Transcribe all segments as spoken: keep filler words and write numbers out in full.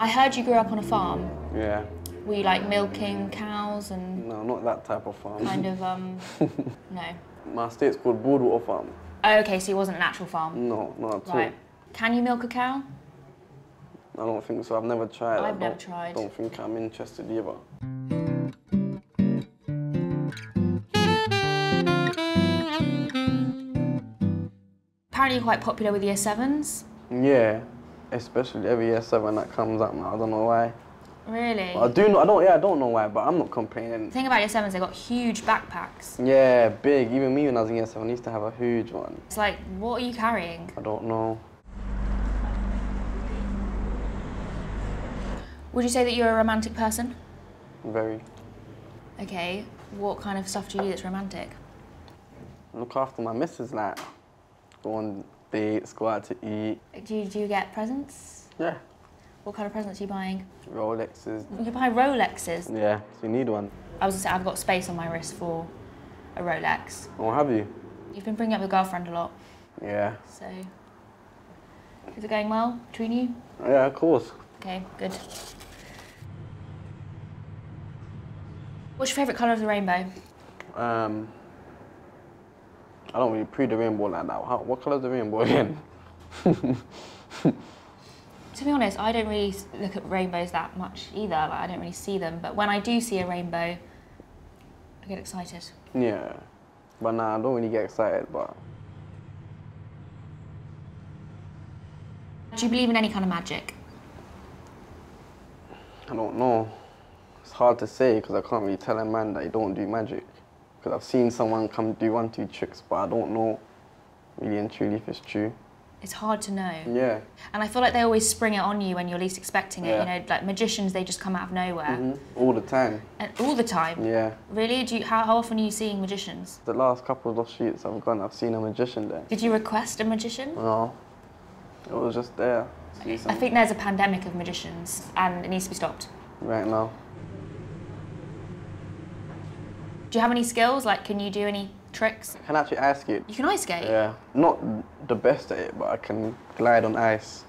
I heard you grew up on a farm. Yeah. Were you like milking cows and... No, not that type of farm. Kind of, um... no. My estate's called Broadwater Farm. Oh, okay, so it wasn't an actual farm? No, not at all. Right. Can you milk a cow? I don't think so. I've never tried. I've never tried. I don't think I'm interested either. Apparently you're quite popular with year sevens. Yeah. Especially every year seven that comes up now. I don't know why. Really? I do know, I don't, yeah, I don't know why, but I'm not complaining. The thing about year sevens, they've got huge backpacks. Yeah, big. Even me when I was in year seven, I used to have a huge one. It's like, what are you carrying? I don't know. Would you say that you're a romantic person? Very. Okay, what kind of stuff do you do that's romantic? Look after my missus, like, go on dates, go out to eat. Do you, do you get presents? Yeah. What kind of presents are you buying? Rolexes. You buy Rolexes? Yeah, so you need one. I was gonna say, I've got space on my wrist for a Rolex. Oh, have you? You've been bringing up your girlfriend a lot. Yeah. So, is it going well between you? Yeah, of course. Okay, good. What's your favourite colour of the rainbow? Um, I don't really pre the rainbow like that. How, what colour is the rainbow again? To be honest, I don't really look at rainbows that much either. Like, I don't really see them. But when I do see a rainbow, I get excited. Yeah. But nah, I don't really get excited, but... Do you believe in any kind of magic? I don't know. It's hard to say because I can't really tell a man that he don't do magic. Because I've seen someone come do one, two tricks, but I don't know really and truly if it's true. It's hard to know. Yeah. And I feel like they always spring it on you when you're least expecting it. Yeah. You know, like magicians, they just come out of nowhere. Mm-hmm. All the time. And all the time? Yeah. Really? Do you, how, how often are you seeing magicians? The last couple of offshoots I've gone, I've seen a magician there. Did you request a magician? No. It was just there. I think there's a pandemic of magicians and it needs to be stopped. Right now. Do you have any skills? Like, can you do any tricks? I can actually ice skate. You can ice skate? Yeah. Not the best at it, but I can glide on ice.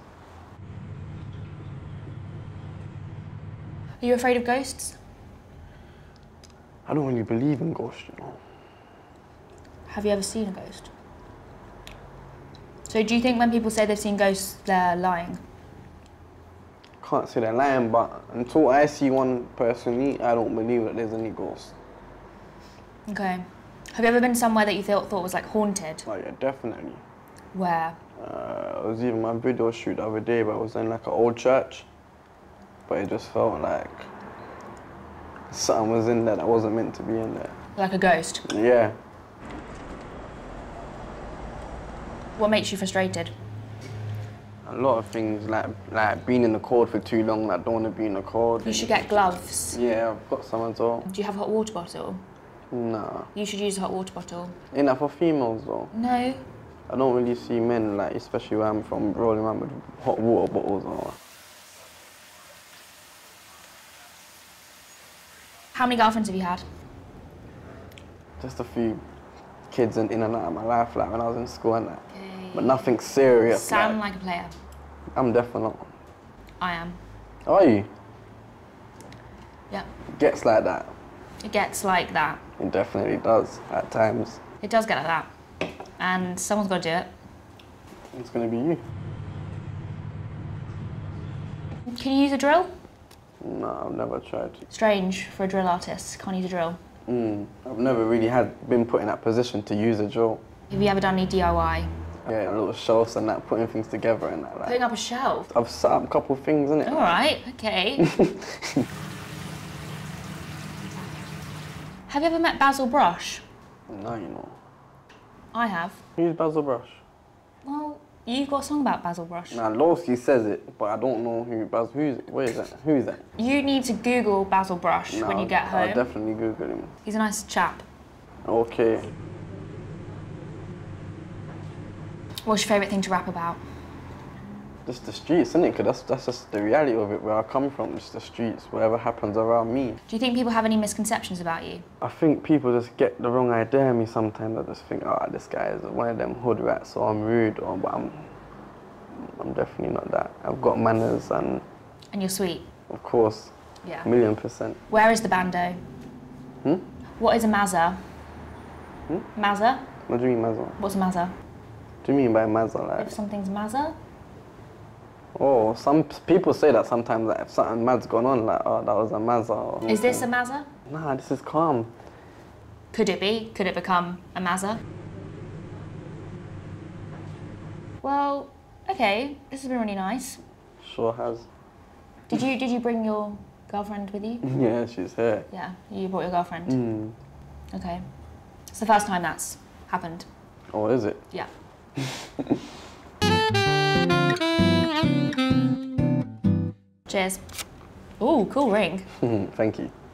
Are you afraid of ghosts? I don't really believe in ghosts, you know. Have you ever seen a ghost? So do you think when people say they've seen ghosts, they're lying? Can't say they're lying, but until I see one personally, I don't believe that there's any ghosts. Okay. Have you ever been somewhere that you thought thought was like haunted? Oh yeah, definitely. Where? Uh, it was even my video shoot the other day, but it was in like an old church. But it just felt like something was in there that wasn't meant to be in there. Like a ghost? Yeah. What makes you frustrated? A lot of things, like like being in the cold for too long, like don't want to be in the cold. You should get gloves. Yeah, I've got some as well. Do you have a hot water bottle? No. You should use a hot water bottle. Ain't that for females though? No. I don't really see men, like especially where I'm from, rolling around with hot water bottles or... How many girlfriends have you had? Just a few kids in, in and out of my life, like when I was in school and that. Like, okay. But nothing serious. Sound like, like a player. I'm definitely not one. I am. Are you? Yeah. It gets like that. It gets like that. It definitely does, at times. It does get like that. And someone's got to do it. It's going to be you. Can you use a drill? No, I've never tried. Strange for a drill artist, can't use a drill. Mm, I've never really had been put in that position to use a drill. Have you ever done any D I Y? Yeah, little shelves and that, putting things together and that. Like, putting up a shelf? I've set up a couple of things, innit? All right, okay. Have you ever met Basil Brush? No, you know. I have. Who's Basil Brush? Well, you've got a song about Basil Brush. Nah, Lowski says it, but I don't know who Basil... Who's it? Where is that? Who is that? You need to Google Basil Brush nah, when you get home. I'll definitely Google him. He's a nice chap. Okay. What's your favourite thing to rap about? Just the streets, isn't it? Because that's, that's just the reality of it, where I come from, just the streets, whatever happens around me. Do you think people have any misconceptions about you? I think people just get the wrong idea of me sometimes. I just think, oh, this guy is one of them hood rats, so I'm rude, or but I'm, I'm definitely not that. I've got manners and And you're sweet? Of course. Yeah. A million percent. Where is the bando? Hmm? What is a mazza? Hmm? Mazza? What do you mean mazza? What's a mazza? What do you mean by mazza? Like? If something's mazza? Oh, some people say that sometimes, like, if something mad's gone on, like, oh, that was a mazza. Or is this a mazza? Nah, this is calm. Could it be? Could it become a mazza? Well, okay, this has been really nice. Sure has. Did you did you bring your girlfriend with you? Yeah, she's here. Yeah, you brought your girlfriend. Mm. Okay, it's the first time that's happened. Oh, is it? Yeah. Cheers. Ooh, cool ring. Thank you.